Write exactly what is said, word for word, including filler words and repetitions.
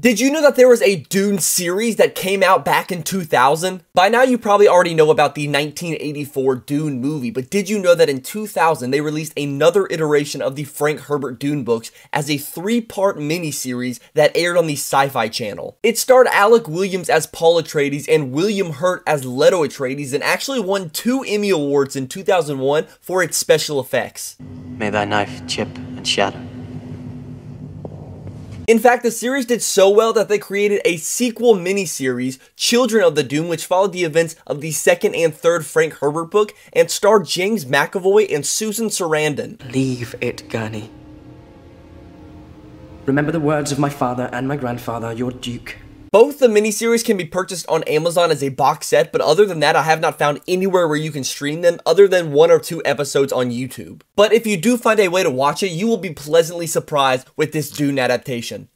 Did you know that there was a Dune series that came out back in two thousand? By now you probably already know about the nineteen eighty-four Dune movie, but did you know that in two thousand they released another iteration of the Frank Herbert Dune books as a three-part miniseries that aired on the Sci-Fi Channel? It starred Alec Williams as Paul Atreides and William Hurt as Leto Atreides, and actually won two Emmy Awards in two thousand one for its special effects. May thy knife chip and shatter. In fact, the series did so well that they created a sequel miniseries, Children of the Doom, which followed the events of the second and third Frank Herbert book and starred James McAvoy and Susan Sarandon. Leave it, Gurney. Remember the words of my father and my grandfather, your Duke. Both the miniseries can be purchased on Amazon as a box set, but other than that, I have not found anywhere where you can stream them other than one or two episodes on YouTube. But if you do find a way to watch it, you will be pleasantly surprised with this Dune adaptation.